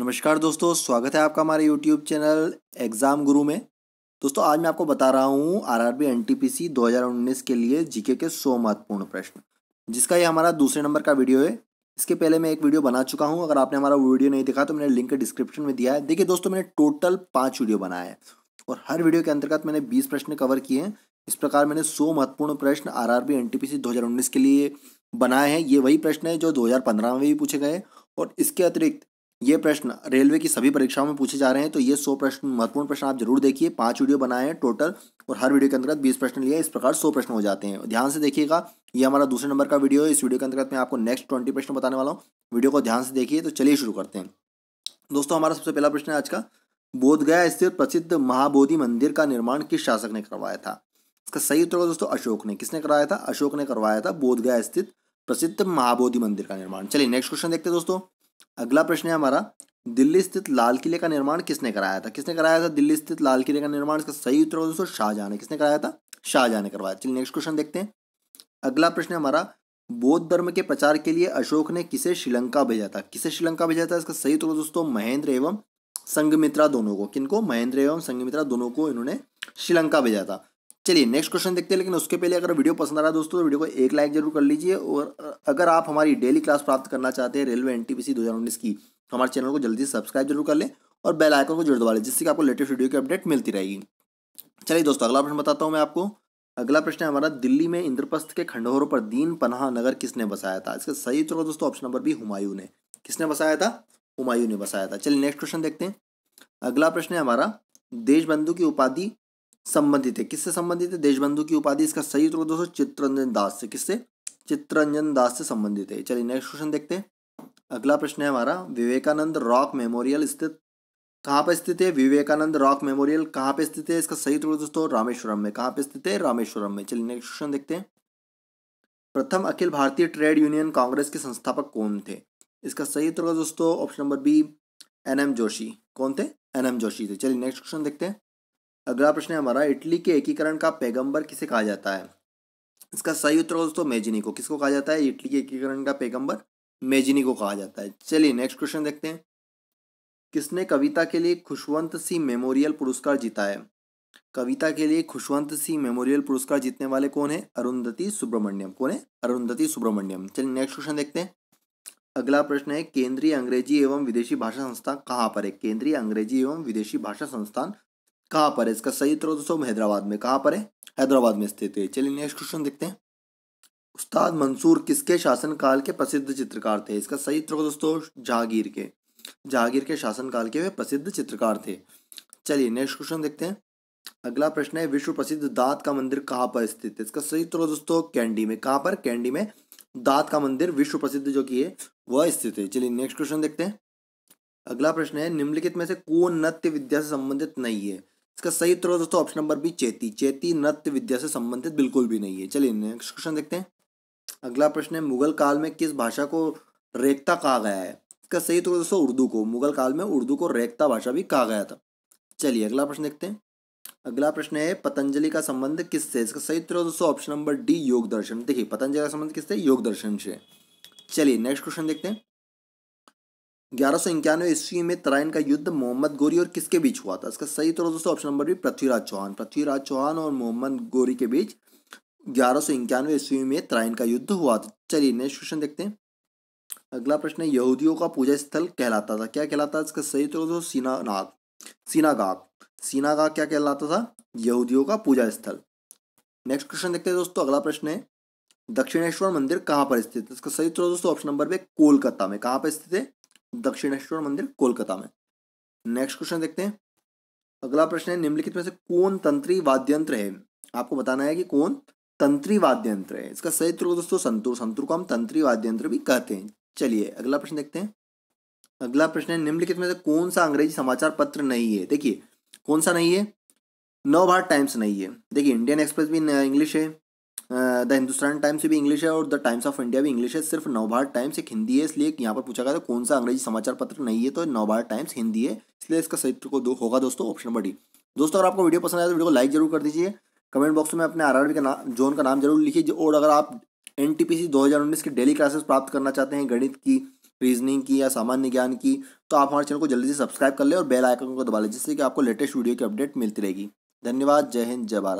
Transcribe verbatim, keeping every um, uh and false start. नमस्कार दोस्तों, स्वागत है आपका हमारे यूट्यूब चैनल एग्ज़ाम गुरु में। दोस्तों आज मैं आपको बता रहा हूँ आरआरबी एनटीपीसी दो हज़ार उन्नीस के लिए जीके के सौ महत्वपूर्ण प्रश्न, जिसका ये हमारा दूसरे नंबर का वीडियो है। इसके पहले मैं एक वीडियो बना चुका हूँ, अगर आपने हमारा वीडियो नहीं देखा तो मैंने लिंक डिस्क्रिप्शन में दिया है। देखिए दोस्तों, मैंने टोटल पाँच वीडियो बनाया है और हर वीडियो के अंतर्गत मैंने बीस प्रश्न कवर किए हैं। इस प्रकार मैंने सौ महत्वपूर्ण प्रश्न आरआरबी एनटीपीसी दो हज़ार उन्नीस के लिए बनाए हैं। ये वही प्रश्न है जो दो हज़ार पंद्रह में भी पूछे गए और इसके अतिरिक्त ये प्रश्न रेलवे की सभी परीक्षाओं में पूछे जा रहे हैं। तो ये सौ प्रश्न महत्वपूर्ण प्रश्न आप जरूर देखिए। पाँच वीडियो बनाए हैं टोटल और हर वीडियो के अंतर्गत बीस प्रश्न लिए, इस प्रकार सौ प्रश्न हो जाते हैं। ध्यान से देखिएगा, ये हमारा दूसरे नंबर का वीडियो है। इस वीडियो के अंतर्गत मैं आपको नेक्स्ट ट्वेंटी प्रश्न बताने वाला हूँ। वीडियो को ध्यान से देखिए। तो चलिए शुरू करते हैं। दोस्तों हमारा सबसे पहला प्रश्न है आज का, बोधगया स्थित प्रसिद्ध महाबोधि मंदिर का निर्माण किस शासक ने करवाया था? इसका सही उत्तर होगा दोस्तों अशोक ने। किसने करवाया था? अशोक ने करवाया था बोधगया स्थित प्रसिद्ध महाबोधि मंदिर का निर्माण। चलिए नेक्स्ट क्वेश्चन देखते हैं दोस्तों। अगला प्रश्न है हमारा, दिल्ली स्थित लाल किले का निर्माण किसने कराया था? किसने कराया था दिल्ली स्थित लाल किले का निर्माण? इसका सही उत्तर होगा दोस्तों शाहजहां ने। किसने कराया था? शाहजहां ने करवाया। चलिए नेक्स्ट क्वेश्चन देखते हैं। अगला प्रश्न है हमारा, बौद्ध धर्म के प्रचार के लिए अशोक ने किसे श्रीलंका भेजा था? किसे श्रीलंका भेजा था? इसका सही उत्तर होगा दोस्तों महेंद्र एवं संगमित्रा दोनों को। किनको? महेंद्र एवं संगमित्रा दोनों को इन्होंने श्रीलंका भेजा था। चलिए नेक्स्ट क्वेश्चन देखते हैं। लेकिन उसके पहले अगर वीडियो पसंद आ रहा है दोस्तों तो वीडियो को एक लाइक जरूर कर लीजिए। और अगर आप हमारी डेली क्लास प्राप्त करना चाहते हैं रेलवे एनटीपीसी दो हज़ार उन्नीस की, तो हमारे चैनल को जल्दी सब्सक्राइब जरूर कर लें और बेल आइकन को जरूर दबा लें, जिससे कि आपको लेटेस्ट वीडियो की अपडेट मिलती रहेगी। चलिए दोस्तों अगला प्रश्न बताता हूँ मैं आपको। अगला प्रश्न है हमारा, दिल्ली में इंद्रप्रस्थ के खंडहरों पर दीन पनाह नगर किसने बसाया था? इसका सही उत्तर दोस्तों ऑप्शन नंबर बी हुमायूं ने। किसने बसाया था? हुमायूं ने बसाया था। चलिए नेक्स्ट क्वेश्चन देखते हैं। अगला प्रश्न है हमारा, देशबंधु की उपाधि संबंधित है। किससे संबंधित है देशबंधु की उपाधि? इसका सही उत्तर दोस्तों चितरंजन दास से। किससे? चितरंजन दास से संबंधित है। चलिए नेक्स्ट क्वेश्चन देखते हैं। अगला प्रश्न है हमारा, विवेकानंद रॉक मेमोरियल स्थित कहाँ पर स्थित है? विवेकानंद रॉक मेमोरियल कहाँ पे स्थित है? इसका सही उत्तर दोस्तों रामेश्वरम में। कहाँ पे स्थित है? रामेश्वरम में। चलिए नेक्स्ट क्वेश्चन देखते हैं। प्रथम अखिल भारतीय ट्रेड यूनियन कांग्रेस के संस्थापक कौन थे? इसका सही उत्तर दोस्तों option number B N M Joshi. कौन थे? एन एम जोशी थे। चलिए नेक्स्ट क्वेश्चन देखते हैं। अगला प्रश्न है हमारा, इटली के एकीकरण का पैगंबर किसे कहा जाता है? इसका सही उत्तर दोस्तों मैजिनी को। किसको कहा जाता है? इटली के एकीकरण का पैगंबर मैजिनी को कहा जाता है। चलिए नेक्स्ट क्वेश्चन देखते हैं। किसने कविता के लिए खुशवंत सिंह मेमोरियल पुरस्कार जीता है? कविता के लिए खुशवंत सिंह मेमोरियल पुरस्कार जीतने वाले कौन है? अरुंधति सुब्रमण्यम। कौन है? अरुंधति सुब्रमण्यम। चलिए नेक्स्ट क्वेश्चन देखते हैं। अगला प्रश्न है, केंद्रीय अंग्रेजी एवं विदेशी भाषा संस्थान कहाँ पर है? केंद्रीय अंग्रेजी एवं विदेशी भाषा संस्थान कहाँ पर है? इसका सही उत्तर दोस्तों हैदराबाद में। कहाँ पर है? हैदराबाद में स्थित है। चलिए नेक्स्ट क्वेश्चन देखते हैं। उस्ताद मंसूर किसके शासनकाल के प्रसिद्ध चित्रकार थे? इसका सही उत्तर दोस्तों जागीर के। जागीर के शासनकाल के वे प्रसिद्ध चित्रकार थे। चलिए नेक्स्ट क्वेश्चन देखते हैं। अगला प्रश्न है, विश्व प्रसिद्ध दांत का मंदिर कहाँ पर स्थित है? इसका सही उत्तर दोस्तों कैंडी में। कहाँ पर? कैंडी में दांत का मंदिर विश्व प्रसिद्ध जो कि है वह स्थित है। चलिए नेक्स्ट क्वेश्चन देखते हैं। अगला प्रश्न है, निम्नलिखित में से कौन नृत्य विद्या से संबंधित नहीं है? इसका सही उत्तर दोस्तों ऑप्शन नंबर बी चेती। चेती नृत्य विद्या से संबंधित बिल्कुल भी नहीं है। चलिए नेक्स्ट क्वेश्चन देखते हैं। अगला प्रश्न है, मुगल काल में किस भाषा को रेखता कहा गया है? इसका सही उत्तर दोस्तों उर्दू को। मुगल काल में उर्दू को रेखता भाषा भी कहा गया था। चलिए अगला प्रश्न देखते हैं। अगला प्रश्न है, पतंजलि का संबंध किससे? इसका सही उत्तर दोस्तों ऑप्शन नंबर डी योग दर्शन। देखिए पतंजलि का संबंध किससे? योग दर्शन से। चलिए नेक्स्ट क्वेश्चन देखते हैं। ग्यारह सौ इक्यानवे ईस्वी में तराइन का युद्ध मोहम्मद गोरी और किसके बीच हुआ था? इसका सही उत्तर दोस्तों option number B Prithviraj Chauhan. Prithviraj Chauhan और मोहम्मद गोरी के बीच ग्यारह सौ इक्यानवे ईस्वी में तराइन का युद्ध हुआ था। चलिए नेक्स्ट क्वेश्चन देखते हैं। अगला प्रश्न है, यहूदियों का पूजा स्थल कहलाता था? क्या कहलाता था? इसका सही उत्तर दोस्तों सीनानाग। सीनागाग। सीनागाग क्या कहलाता था? यहूदियों का पूजा स्थल। नेक्स्ट क्वेश्चन देखते हैं दोस्तों। अगला प्रश्न है, दक्षिणेश्वर मंदिर कहाँ पर स्थित है? इसका सही उत्तर दोस्तों ऑप्शन नंबर बी कोलकाता में। कहाँ पर स्थित है? दक्षिणेश्वर मंदिर कोलकाता में। नेक्स्ट क्वेश्चन देखते हैं। अगला प्रश्न है, निम्नलिखित में से कौन तंत्री वाद्ययंत्र है? आपको बताना है कि कौन तंत्री वाद्ययंत्र है। इसका सही उत्तर दोस्तों संतूर। संतूर को हम तंत्री वाद्ययंत्र भी कहते हैं। चलिए अगला प्रश्न देखते हैं। अगला प्रश्न है, निम्नलिखित में से कौन सा अंग्रेजी समाचार पत्र नहीं है? देखिए कौन सा नहीं है? नवभारत टाइम्स नहीं है। देखिए इंडियन एक्सप्रेस भी इंग्लिश है, द हिंदुस्तान टाइम्स भी इंग्लिश है और द टाइम्स ऑफ इंडिया भी इंग्लिश है। सिर्फ नवभारत टाइम्स एक हिंदी है, इसलिए यहाँ पर पूछा गया था कौन सा अंग्रेजी समाचार पत्र नहीं है, तो नवभारत टाइम्स हिंदी है, इसलिए इसका सही उत्तर को दो होगा दोस्तों ऑप्शन नंबर डी। दोस्तों अगर आपको वीडियो पसंद आया तो वीडियो को लाइक जरूर कर दीजिए। कमेंट बॉक्स में अपने आरआरबी का नाम जोन का नाम जरूर लिखिए। और अगर आप एनटीपीसी दो हज़ार उन्नीस की डेली क्लासेस प्राप्त करना चाहते हैं गणित की, रीजनिंग की या सामान्य ज्ञान की, तो आप हमारे चैनल को जल्दी से सब्सक्राइब कर लें और बेल आइकन को दबा लें, जिससे कि आपको लेटेस्ट वीडियो की अपडेट मिलती रहेगी। धन्यवाद। जय हिंद, जय भारत।